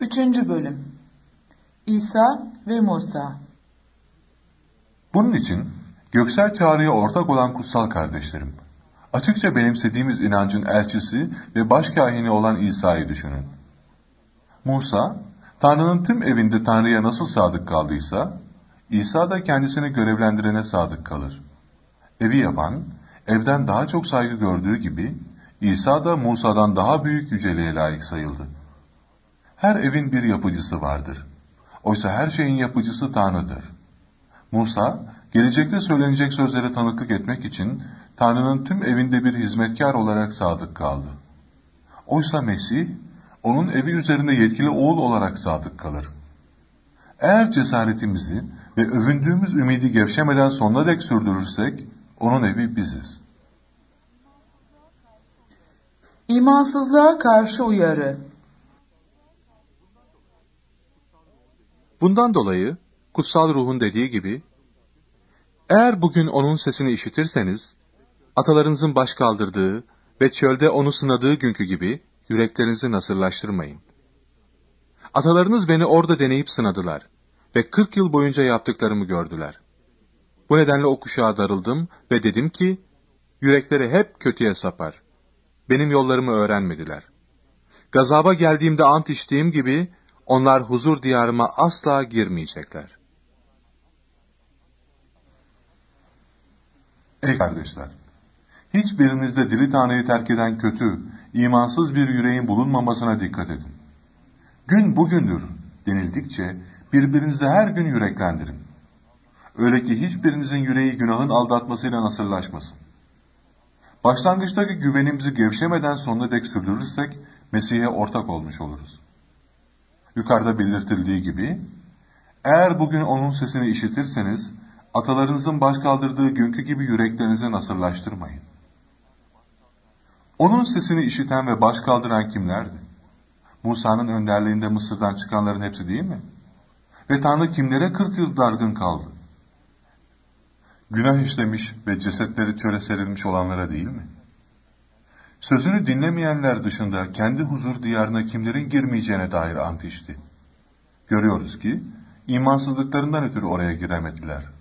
3. Bölüm İsa ve Musa. Bunun için göksel çağrıya ortak olan kutsal kardeşlerim, açıkça benimsediğimiz inancın elçisi ve başkâhini olan İsa'yı düşünün. Musa, Tanrı'nın tüm evinde Tanrı'ya nasıl sadık kaldıysa, İsa da kendisini görevlendirene sadık kalır. Evi yapan, evden daha çok saygı gördüğü gibi, İsa da Musa'dan daha büyük yüceliğe layık sayıldı. Her evin bir yapıcısı vardır. Oysa her şeyin yapıcısı Tanrı'dır. Musa, gelecekte söylenecek sözlere tanıklık etmek için Tanrı'nın tüm evinde bir hizmetkar olarak sadık kaldı. Oysa Mesih, onun evi üzerinde yetkili oğul olarak sadık kalır. Eğer cesaretimizi ve övündüğümüz ümidi gevşemeden sonuna dek sürdürürsek, onun evi biziz. İmansızlığa karşı uyarı. Bundan dolayı, Kutsal Ruh'un dediği gibi, eğer bugün onun sesini işitirseniz, atalarınızın baş kaldırdığı ve çölde onu sınadığı günkü gibi yüreklerinizi nasırlaştırmayın. Atalarınız beni orada deneyip sınadılar ve 40 yıl boyunca yaptıklarımı gördüler. Bu nedenle o kuşağa darıldım ve dedim ki, yürekleri hep kötüye sapar. Benim yollarımı öğrenmediler. Gazaba geldiğimde ant içtiğim gibi, onlar huzur diyarıma asla girmeyecekler. Ey kardeşler! Hiçbirinizde dili Tanrı'yı terk eden kötü, imansız bir yüreğin bulunmamasına dikkat edin. Gün bugündür denildikçe birbirinize her gün yüreklendirin. Öyle ki hiçbirinizin yüreği günahın aldatmasıyla nasırlaşmasın. Başlangıçtaki güvenimizi gevşemeden sonuna dek sürdürürsek Mesih'e ortak olmuş oluruz. Yukarıda belirtildiği gibi, eğer bugün onun sesini işitirseniz, atalarınızın baş kaldırdığı günkü gibi yüreklerinizi nasırlaştırmayın. Onun sesini işiten ve baş kaldıran kimlerdi? Musa'nın önderliğinde Mısır'dan çıkanların hepsi değil mi? Ve Tanrı kimlere 40 yıl dargın kaldı? Günah işlemiş ve cesetleri çöle serilmiş olanlara değil mi? Sözünü dinlemeyenler dışında kendi huzur diyarına kimlerin girmeyeceğine dair ant içti. Görüyoruz ki, imansızlıklarından ötürü oraya giremediler.